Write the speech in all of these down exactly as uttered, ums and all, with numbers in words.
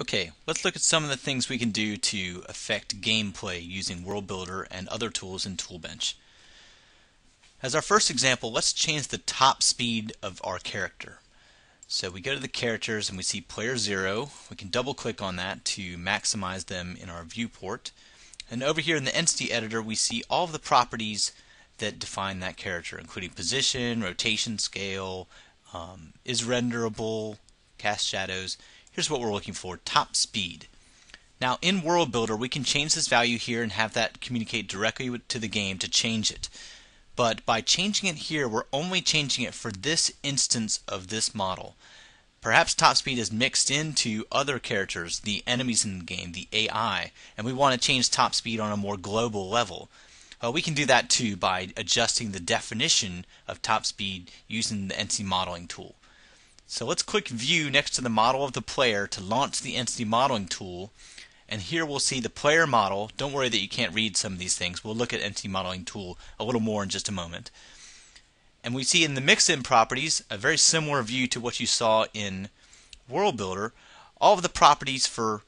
Okay, let's look at some of the things we can do to affect gameplay using World Builder and other tools in ToolBench. As our first example, let's change the top speed of our character. So we go to the characters and we see player zero. We can double click on that to maximize them in our viewport. And over here in the Entity Editor, we see all of the properties that define that character, including position, rotation, scale, um, is renderable, cast shadows. Here's what we're looking for, top speed. Now in World Builder, we can change this value here and have that communicate directly to the game to change it. But by changing it here, we're only changing it for this instance of this model. Perhaps top speed is mixed into other characters, the enemies in the game, the A I, and we want to change top speed on a more global level. Uh, we can do that too by adjusting the definition of top speed using the Entity Modeling Tool. So let's click View next to the model of the player to launch the Entity Modeling Tool. And here we'll see the player model. Don't worry that you can't read some of these things. We'll look at Entity Modeling Tool a little more in just a moment. And we see in the Mix-in properties a very similar view to what you saw in World Builder. All of the properties for,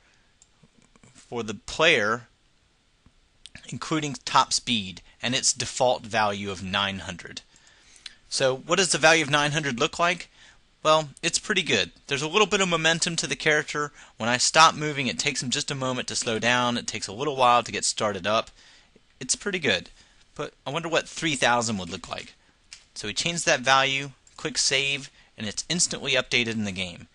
for the player, including top speed and its default value of nine hundred. So what does the value of nine hundred look like? Well, it's pretty good. There's a little bit of momentum to the character. When I stop moving, it takes him just a moment to slow down. It takes a little while to get started up. It's pretty good. But I wonder what three thousand would look like. So we change that value, click Save, and it's instantly updated in the game.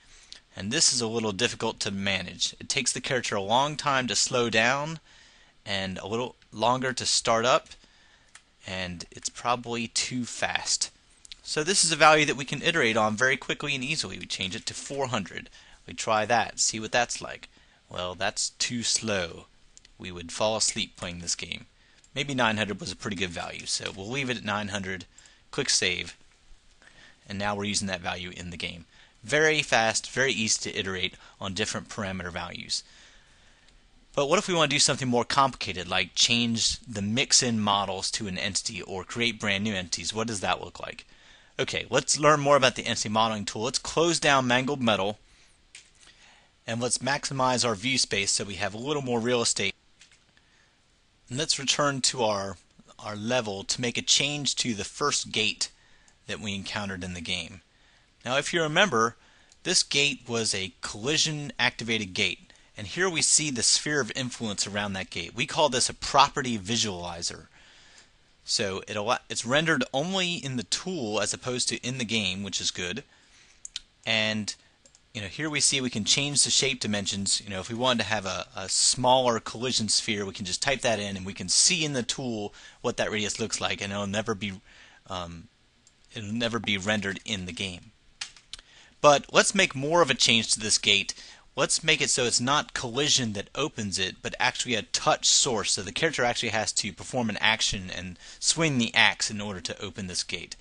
And this is a little difficult to manage. It takes the character a long time to slow down and a little longer to start up. And it's probably too fast. So this is a value that we can iterate on very quickly and easily. We change it to four hundred. We try that, see what that's like. Well, that's too slow. We would fall asleep playing this game. Maybe nine hundred was a pretty good value, so we'll leave it at nine hundred, click Save, and now we're using that value in the game. Very fast, very easy to iterate on different parameter values. But what if we want to do something more complicated, like change the mix-in models to an entity or create brand new entities? What does that look like? Okay, let's learn more about the Entity Modeling Tool. Let's close down Mangled Metal and let's maximize our view space so we have a little more real estate. And let's return to our, our level to make a change to the first gate that we encountered in the game. Now if you remember, this gate was a collision activated gate, and here we see the sphere of influence around that gate. We call this a property visualizer. So it it's rendered only in the tool as opposed to in the game, which is good. And you know, here we see we can change the shape dimensions. You know, if we wanted to have a, a smaller collision sphere, we can just type that in, and we can see in the tool what that radius looks like, and it'll never be um, it'll never be rendered in the game. But let's make more of a change to this gate. Let's make it so it's not collision that opens it, but actually a touch source. So the character actually has to perform an action and swing the axe in order to open this gate.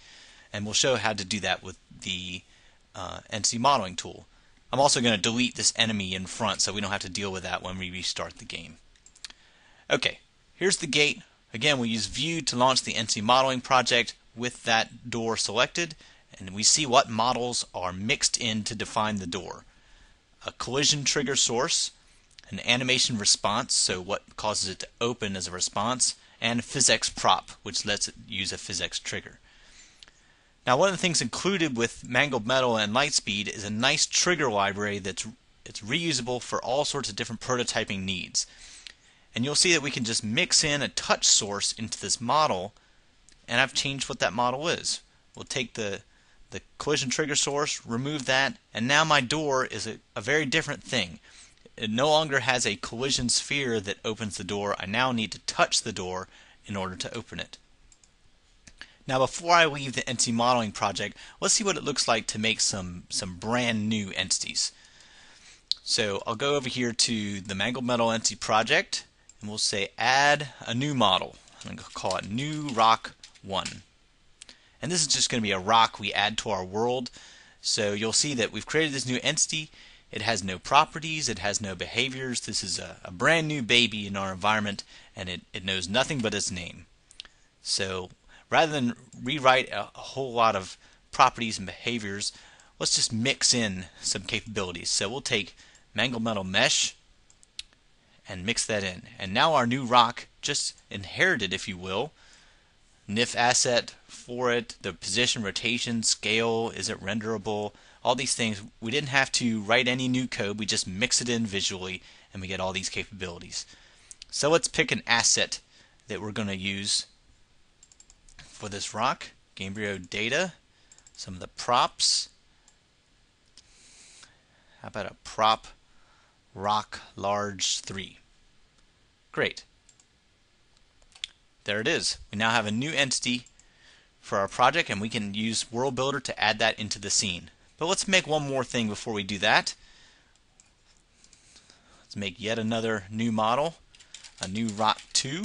And we'll show how to do that with the uh, Entity Modeling Tool. I'm also going to delete this enemy in front so we don't have to deal with that when we restart the game. Okay, here's the gate. Again, we'll use View to launch the Entity Modeling project with that door selected. And we see what models are mixed in to define the door. A collision trigger source, an animation response, so what causes it to open as a response, and a physics prop, which lets it use a physics trigger. Now one of the things included with Mangled Metal and Lightspeed is a nice trigger library that's it's reusable for all sorts of different prototyping needs. And you'll see that we can just mix in a touch source into this model, and I've changed what that model is. We'll take the the collision trigger source, remove that, and now my door is a, a very different thing. It no longer has a collision sphere that opens the door. I now need to touch the door in order to open it. Now before I leave the Entity Modeling project, let's see what it looks like to make some, some brand new entities. So I'll go over here to the Mangled Metal Entity project, and we'll say add a new model. I'm going to call it New Rock one. And this is just going to be a rock we add to our world. So you'll see that we've created this new entity. It has no properties. It has no behaviors. This is a, a brand new baby in our environment, and it, it knows nothing but its name. So rather than rewrite a, a whole lot of properties and behaviors, let's just mix in some capabilities. So we'll take Mangled Metal Mesh, and mix that in. And now our new rock just inherited, if you will, N I F asset for it, the position, rotation, scale, is it renderable, all these things. We didn't have to write any new code. We just mix it in visually, and we get all these capabilities. So let's pick an asset that we're going to use for this rock. Gamebryo data, some of the props. How about a prop rock large three? Great. There it is. We now have a new entity for our project, and we can use World Builder to add that into the scene. But let's make one more thing before we do that. Let's make yet another new model, a new rock two.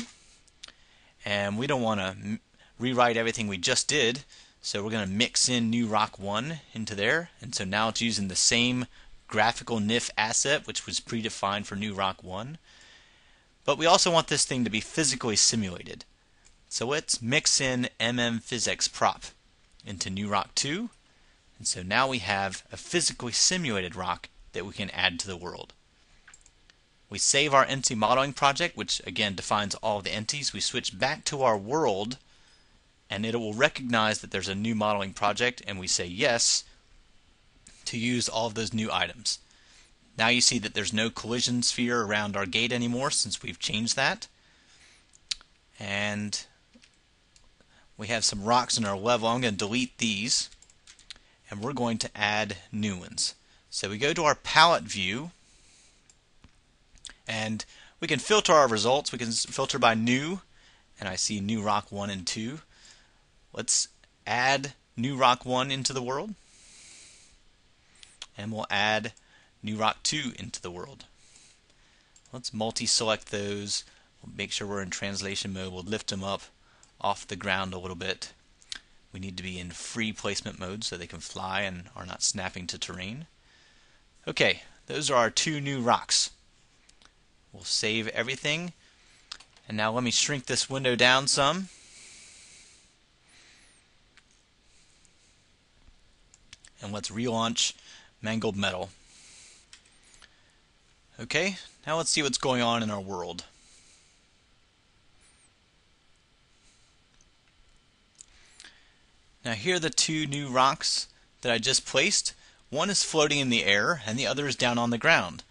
And we don't want to rewrite everything we just did, so we're going to mix in new rock one into there. And so now it's using the same graphical N I F asset, which was predefined for new rock one. But we also want this thing to be physically simulated. So let's mix in mmPhysX prop into new rock two. And so now we have a physically simulated rock that we can add to the world. We save our entity modeling project, which again defines all the entities. We switch back to our world, and it will recognize that there's a new modeling project, and we say yes to use all of those new items. Now you see that there's no collision sphere around our gate anymore since we've changed that. And we have some rocks in our level. I'm going to delete these, and we're going to add new ones. So we go to our palette view, and we can filter our results. We can filter by new, and I see new rock one and two. Let's add new rock one into the world, and we'll add new rock two into the world. Let's multi-select those. We'll make sure we're in translation mode. We'll lift them up off the ground a little bit. We need to be in free placement mode so they can fly and are not snapping to terrain. Okay, those are our two new rocks. We'll save everything. And now let me shrink this window down some. And let's relaunch Mangled Metal. Okay, now let's see what's going on in our world. Now here are the two new rocks that I just placed. One is floating in the air and the other is down on the ground.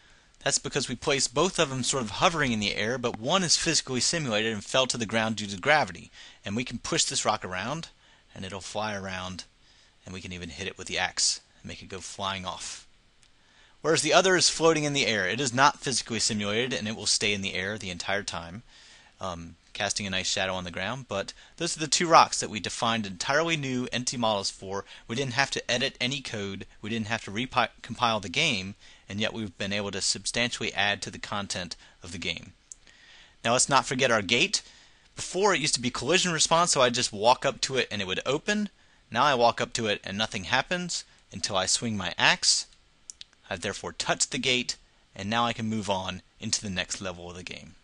That's because we placed both of them sort of hovering in the air, but one is physically simulated and fell to the ground due to gravity. And we can push this rock around and it'll fly around, and we can even hit it with the axe and make it go flying off. Whereas the other is floating in the air. It is not physically simulated, and it will stay in the air the entire time, um, casting a nice shadow on the ground. But those are the two rocks that we defined entirely new entity models for. We didn't have to edit any code. We didn't have to recompile the game, and yet we've been able to substantially add to the content of the game. Now let's not forget our gate. Before, it used to be collision response, so I'd just walk up to it and it would open. Now I walk up to it and nothing happens until I swing my axe. I've therefore touched the gate, and now I can move on into the next level of the game.